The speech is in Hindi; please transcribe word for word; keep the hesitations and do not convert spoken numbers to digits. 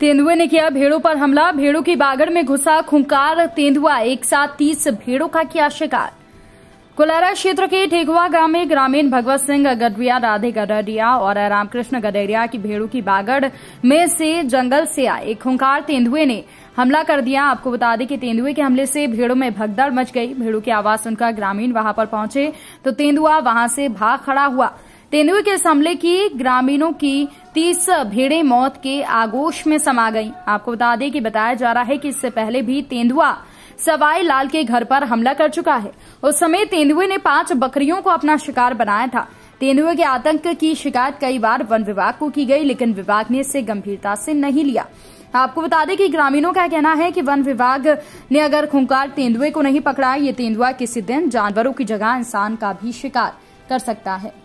तेंदुए ने किया भेड़ों पर हमला। भेड़ों की बागड़ में घुसा खूंखार तेंदुआ, एक साथ तीस भेड़ों का किया शिकार। कोलारा क्षेत्र के ठेगुआ गांव में ग्रामीण भगवत सिंह गदरिया, राधे गदरिया और राम कृष्ण गदरिया की भेड़ों की बागड़ में से जंगल से आए एक खूंखार तेंदुए ने हमला कर दिया। आपको बता दें कि तेंदुए के हमले से भेड़ों में भगदड़ मच गई। भेड़ों की आवाज सुनकर ग्रामीण वहां पर पहुंचे तो तेंदुआ वहां से भाग खड़ा हुआ। तेंदुए के इस हमले की ग्रामीणों की तीस भेड़ें मौत के आगोश में समा गईं। आपको बता दें कि बताया जा रहा है कि इससे पहले भी तेंदुआ सवाई लाल के घर पर हमला कर चुका है। उस समय तेंदुए ने पांच बकरियों को अपना शिकार बनाया था। तेंदुए के आतंक की शिकायत कई बार वन विभाग को की गई, लेकिन विभाग ने इसे गंभीरता से नहीं लिया। आपको बता दें कि ग्रामीणों का कहना है कि वन विभाग ने अगर खूंखार तेंदुए को नहीं पकड़ा, ये तेंदुआ किसी दिन जानवरों की जगह इंसान का भी शिकार कर सकता है।